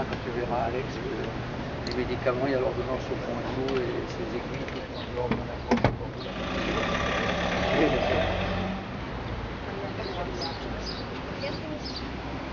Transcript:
médecin, quand tu verras Alex, les médicaments, il y a l'ordonnance au fond de l'eau et ses aiguilles, tout le monde l'ordonne à quoi. Oui, bien sûr.